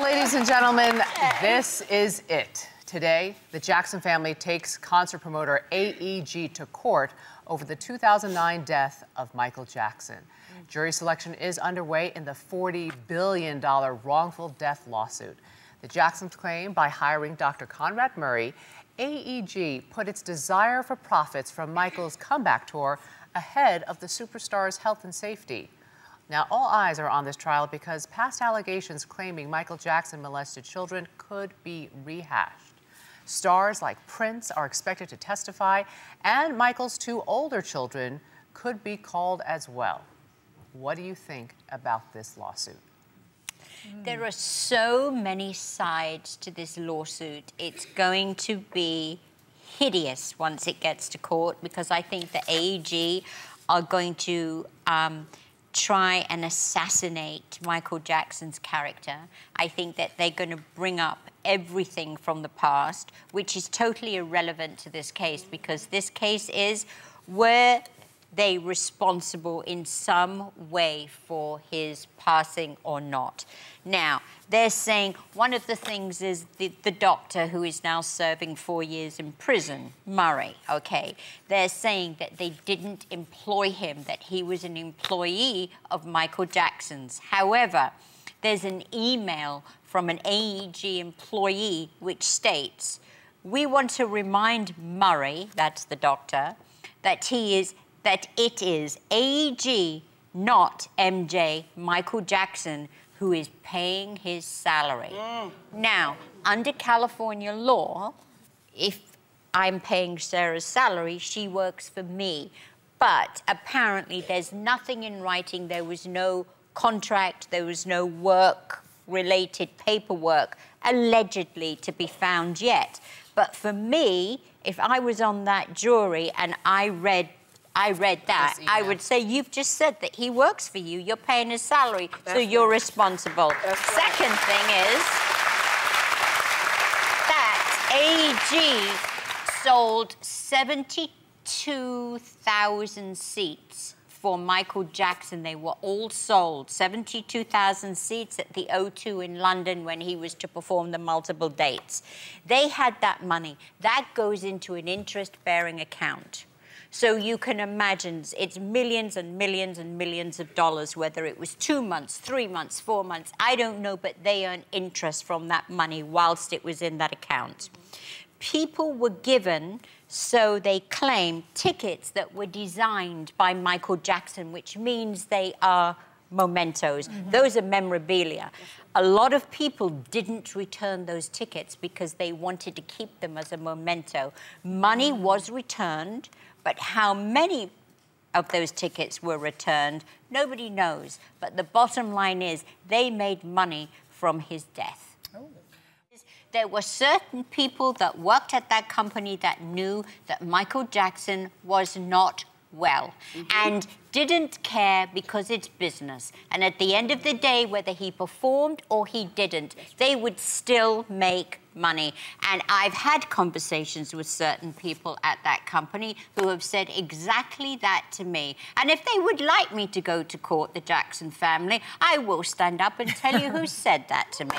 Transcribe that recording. ladies and gentlemen, this is it. Today, the Jackson family takes concert promoter AEG to court over the 2009 death of Michael Jackson. Jury selection is underway in the $40 billion wrongful death lawsuit. The Jacksons claim by hiring Dr. Conrad Murray, AEG put its desire for profits from Michael's comeback tour ahead of the superstar's health and safety. Now, all eyes are on this trial because past allegations claiming Michael Jackson molested children could be rehashed. Stars like Prince are expected to testify, and Michael's two older children could be called as well. What do you think about this lawsuit? There are so many sides to this lawsuit. It's going to be hideous once it gets to court, because I think the AEG are going to try and assassinate Michael Jackson's character. I think that they're going to bring up everything from the past, which is totally irrelevant to this case, because this case is, where they responsible in some way for his passing or not. Now, they're saying one of the things is the doctor who is now serving 4 years in prison, Murray, okay? They're saying that they didn't employ him, that he was an employee of Michael Jackson's. However, there's an email from an AEG employee which states, "We want to remind Murray," that's the doctor, that it is AEG, not MJ, Michael Jackson, who is paying his salary. Now, under California law, if I'm paying Sarah's salary, she works for me. But apparently there's nothing in writing. There was no contract. There was no work-related paperwork, allegedly, to be found yet. But for me, if I was on that jury and I read that, I would say, you've just said that he works for you, you're paying his salary, so you're responsible. Second thing is that AEG sold 72,000 seats for Michael Jackson. They were all sold, 72,000 seats at the O2 in London when he was to perform the multiple dates. They had that money. That goes into an interest-bearing account. So you can imagine it's millions and millions and millions of dollars, whether it was 2 months, 3 months, 4 months, I don't know, but they earn interest from that money whilst it was in that account. People were given, so they claim, tickets that were designed by Michael Jackson, which means they are mementos. Those are memorabilia. A lot of people didn't return those tickets because they wanted to keep them as a memento. Money was returned, but how many of those tickets were returned, nobody knows. But the bottom line is they made money from his death. There were certain people that worked at that company that knew that Michael Jackson was not well and didn't care because it's business. And at the end of the day, whether he performed or he didn't, they would still make money. And I've had conversations with certain people at that company who have said exactly that to me. And if they would like me to go to court, the Jackson family, I will stand up and tell you who said that to me.